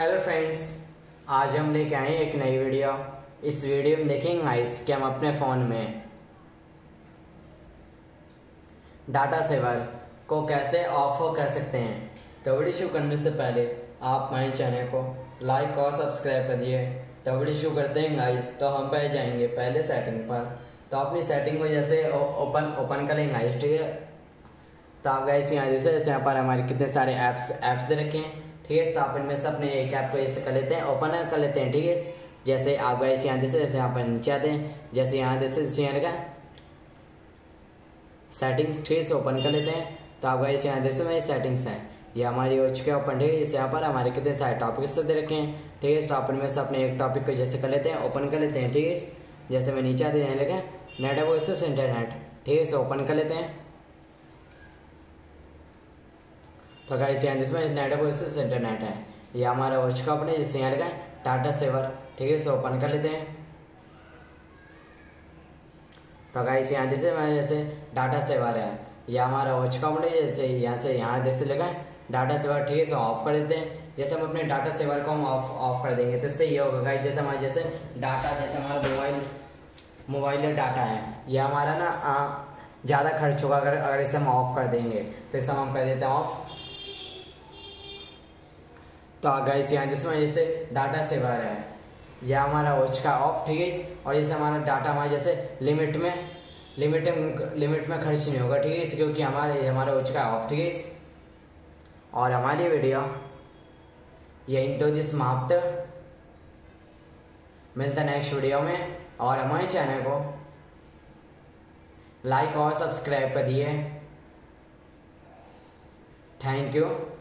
Hello friends, आज हम लेके आए एक नई वीडियो। इस वीडियो में देखेंगे गाइस कि हम अपने फ़ोन में डाटा सेवर को कैसे ऑफ कर सकते हैं। तो वीडियो शुरू करने से पहले आप हमारे चैनल को लाइक और सब्सक्राइब करिए। तो वीडियो शुरू करते हैं गाइस। तो हम पहले जाएंगे पहले सेटिंग पर। तो अपनी सेटिंग को जैसे ओपन करेंगे गाइस, ठीक है। तो आप गाइस यहाँ जैसे यहाँ पर हमारे कितने सारे ऐप्स दे रखे हैं, ठीक है। तो आप इनमें से अपने एक ऐप को जैसे कर लेते हैं, ओपन कर लेते हैं, ठीक है। जैसे आप गाइस यहाँ जैसे यहाँ पर नीचे आते हैं, जैसे यहाँ जैसे यहाँ का सेटिंग्स ठीक से ओपन कर लेते हैं। तो आप गाइस यहाँ जैसे मेरी सेटिंग्स हैं, ये हमारी हो चुके ओपन, ठीक है। इस यहाँ पर हमारे कितने सारे टॉपिक्स दे रखे हैं, ठीक है। तो आप इनमें से अपने एक टॉपिक को जैसे कर लेते हैं, ओपन कर लेते हैं, ठीक है। जैसे मैं नीचे आते हैं लगे नेट वो इससे इंटरनेट, ठीक है। इसे ओपन कर लेते हैं। तो गाइस यहाँ जिसमें नेटवर्क वर्सेस इंटरनेट है, ये हमारा हो चुका अपने जिससे यहाँ लगा डाटा सेवर, ठीक है। इसे ओपन कर लेते हैं। तो गाइस यहाँ जैसे हमारे जैसे डाटा सेवर है, ये हमारा हो चुका अपने जैसे यहाँ जैसे लगा डाटा सेवर, ठीक है। इसे ऑफ कर देते हैं। जैसे हम अपने डाटा सेवर को हम ऑफ कर देंगे तो इससे ये होगा गाइस, जैसे हमारे जैसे डाटा जैसे हमारा मोबाइल डाटा है, यह हमारा ना ज़्यादा खर्च होगा अगर इसे हम ऑफ कर देंगे। तो इसे हम कर देते हैं ऑफ। तो गाइस यहाँ जिसमें जैसे डाटा सेवर है, यह हमारा हो चुका ऑफ, ठीक है। और जैसे हमारा डाटा हमारे जैसे लिमिट में खर्च नहीं होगा, ठीक है। इस क्योंकि हमारा हो चुका ऑफ, ठीक है। और हमारी वीडियो यही तो जिस समाप्त, मिलता नेक्स्ट वीडियो में। और हमारे चैनल को लाइक और सब्सक्राइब करिए। Thank you.